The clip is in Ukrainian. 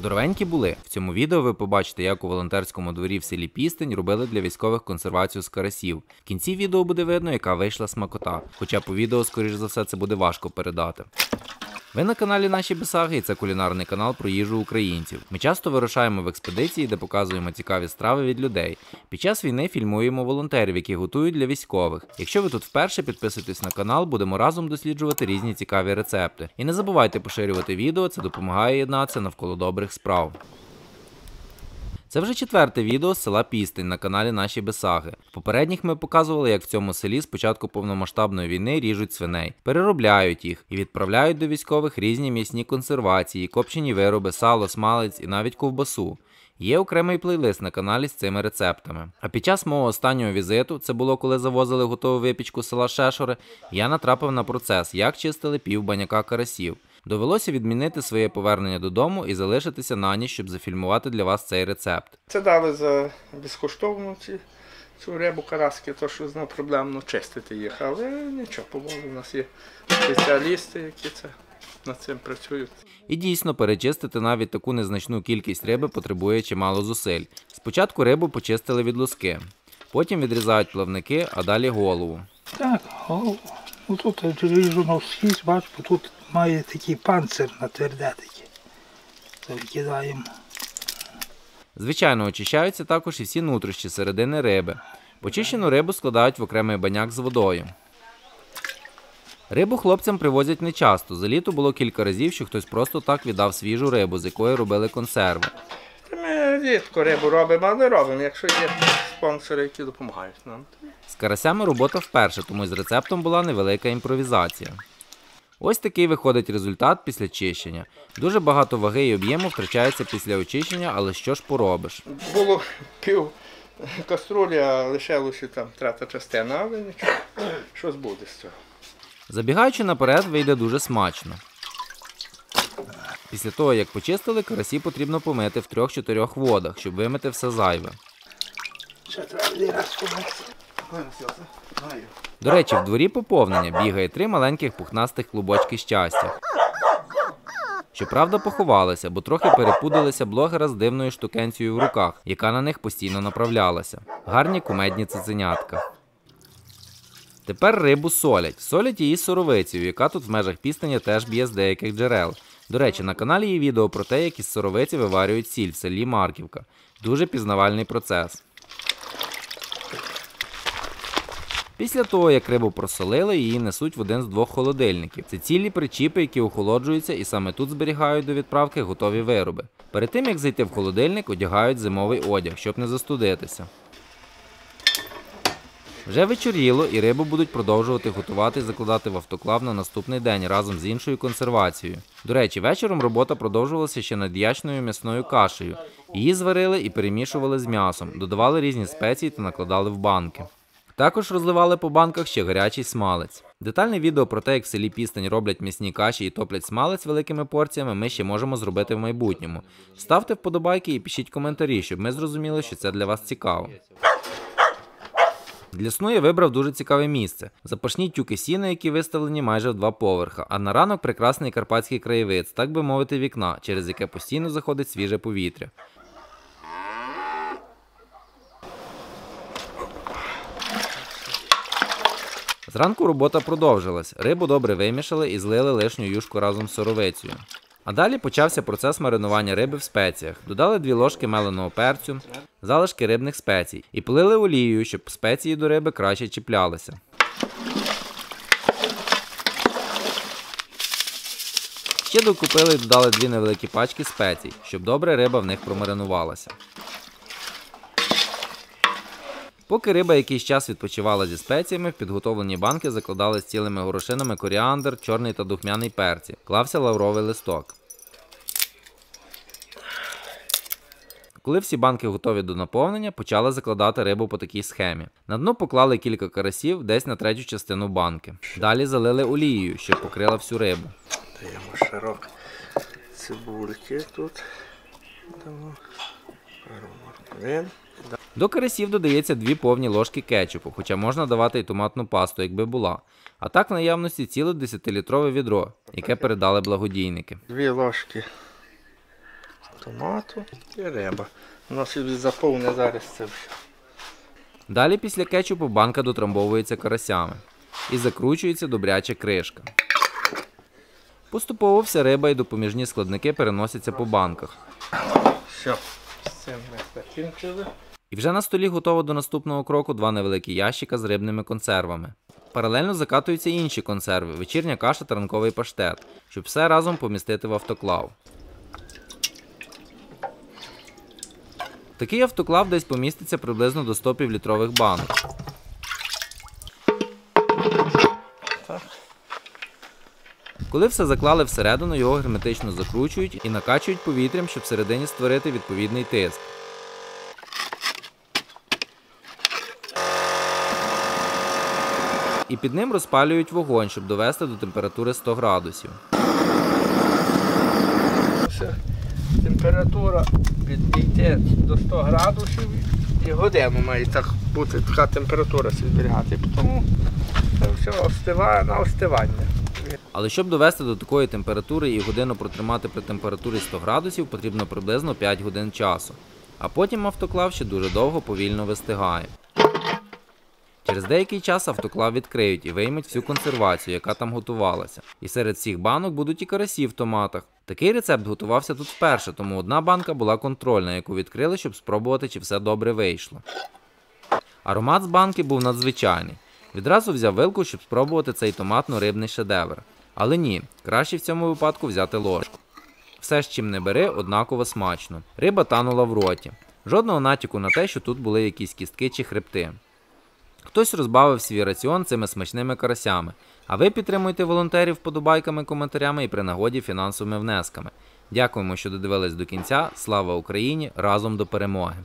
здоровенькі були. В цьому відео ви побачите, як у волонтерському дворі в селі Пістинь робили для військових консервацію з карасів. В кінці відео буде видно, яка вийшла смакота. Хоча по відео, скоріш за все, це буде важко передати. Ви на каналі Наші Бесаги, і це кулінарний канал про їжу українців. Ми часто вирушаємо в експедиції, де показуємо цікаві страви від людей. Під час війни фільмуємо волонтерів, які готують для військових. Якщо ви тут вперше, підписуйтесь на канал, будемо разом досліджувати різні цікаві рецепти. І не забувайте поширювати відео, це допомагає єднатися навколо добрих справ. Це вже четверте відео з села Пістинь на каналі Наші Бесаги. В попередніх ми показували, як в цьому селі з початку повномасштабної війни ріжуть свиней, переробляють їх і відправляють до військових різні м'ясні консервації, копчені вироби, сало, смалець і навіть ковбасу. Є окремий плейлист на каналі з цими рецептами. А під час мого останнього візиту, це було коли завозили готову випічку з села Шешори, я натрапив на процес, як чистили пів баняка карасів. Довелося відмінити своє повернення додому і залишитися на ніч, щоб зафільмувати для вас цей рецепт. Це дали за безкоштовну цю рибу караски, то що проблемно чистити їх, але нічого, по-моєму, у нас є спеціалісти, які це над цим працюють. І дійсно, перечистити навіть таку незначну кількість риби потребує чимало зусиль. Спочатку рибу почистили від луски, потім відрізають плавники, а далі голову. Так, голову. Тут ріжу на вхід, бачите, тут має такий панцир на тверде таке. Це викидаємо. Звичайно, очищаються також і всі нутрощі середини риби. Почищену рибу складають в окремий баняк з водою. Рибу хлопцям привозять нечасто. За літо було кілька разів, що хтось просто так віддав свіжу рибу, з якої робили консерви. Ми рідко рибу робимо, але робимо, якщо є спонсори, які допомагають нам. З карасями робота вперше, тому з рецептом була невелика імпровізація. Ось такий виходить результат після чищення. Дуже багато ваги і об'єму втрачається після очищення, але що ж поробиш? Було пів каструлі, а лишилося там трата частина, але нічого, щось буде з цього. Забігаючи наперед, вийде дуже смачно. Після того, як почистили, карасі потрібно помити в 3-4 водах, щоб вимити все зайве. До речі, в дворі поповнення, бігає 3 маленьких пухнастих клубочки щастя. Щоправда, поховалися, бо трохи перепудилися блогера з дивною штукенцією в руках, яка на них постійно направлялася. Гарні кумедні циценятка. Тепер рибу солять. Солять її соровицею, яка тут в межах Пістиня теж б'є з деяких джерел. До речі, на каналі є відео про те, як із соровиці виварюють сіль в селі Марківка. Дуже пізнавальний процес. Після того, як рибу просолили, її несуть в один з 2 холодильників. Це цілі причіпи, які охолоджуються і саме тут зберігають до відправки готові вироби. Перед тим, як зайти в холодильник, одягають зимовий одяг, щоб не застудитися. Вже вечоріло і рибу будуть продовжувати готувати і закладати в автоклав на наступний день разом з іншою консервацією. До речі, вечором робота продовжувалася ще над ячною м'ясною кашею. Її зварили і перемішували з м'ясом, додавали різні спеції та накладали в банки. Також розливали по банках ще гарячий смалець. Детальне відео про те, як в селі Пістинь роблять м'ясні каші і топлять смалець великими порціями, ми ще можемо зробити в майбутньому. Ставте вподобайки і пишіть коментарі, щоб ми зрозуміли, що це для вас цікаво. Для сну я вибрав дуже цікаве місце. Запашні тюки сіна, які виставлені майже в 2 поверха, а на ранок прекрасний карпатський краєвид, так би мовити вікна, через яке постійно заходить свіже повітря. Зранку робота продовжилась, рибу добре вимішали і злили лишню юшку разом з соровицею. А далі почався процес маринування риби в спеціях. Додали 2 ложки меленого перцю, залишки рибних спецій і полили олією, щоб спеції до риби краще чіплялися. Ще докупили і додали 2 невеликі пачки спецій, щоб добре риба в них промаринувалася. Поки риба якийсь час відпочивала зі спеціями, в підготовлені банки закладали з цілими горошинами коріандр, чорний та духмяний перці. Клався лавровий листок. Коли всі банки готові до наповнення, почали закладати рибу по такій схемі. На дно поклали кілька карасів, десь на 3-ю частину банки. Далі залили олією, щоб покрила всю рибу. Даємо широк цибульки тут. Дамо пару. До карасів додається 2 повні ложки кетчупу, хоча можна давати і томатну пасту, якби була. А так в наявності ціле 10-літрове відро, яке передали благодійники. 2 ложки томату і риба. Воно собі заповне зараз це все. Далі після кетчупу банка дотрамбовується карасями і закручується добряча кришка. Поступово вся риба і допоміжні складники переносяться по банках. Все, з цим ми закінчили. І вже на столі готово до наступного кроку два невеликі ящика з рибними консервами. Паралельно закатуються інші консерви – вечірня каша та ранковий паштет, щоб все разом помістити в автоклав. Такий автоклав десь поміститься приблизно до 100 півлітрових банок. Коли все заклали всередину, його герметично закручують і накачують повітрям, щоб всередині створити відповідний тиск. І під ним розпалюють вогонь, щоб довести до температури 100 градусів. Температура підійде до 100 градусів і годину має так бути, така температура зберігати. Тому все остиває на остивання. Але щоб довести до такої температури і годину протримати при температурі 100 градусів, потрібно приблизно 5 годин часу. А потім автоклав ще дуже довго повільно вистигає. Через деякий час автоклав відкриють і виймуть всю консервацію, яка там готувалася. І серед всіх банок будуть і карасі в томатах. Такий рецепт готувався тут вперше, тому одна банка була контрольна, яку відкрили, щоб спробувати, чи все добре вийшло. Аромат з банки був надзвичайний. Відразу взяв вилку, щоб спробувати цей томатно-рибний шедевр. Але ні, краще в цьому випадку взяти ложку. Все, з чим не бери, однаково смачно. Риба танула в роті. Жодного натяку на те, що тут були якісь кістки чи хребти. Хтось розбавив свій раціон цими смачними карасями. А ви підтримуйте волонтерів вподобайками, коментарями і при нагоді фінансовими внесками. Дякуємо, що додивились до кінця. Слава Україні! Разом до перемоги!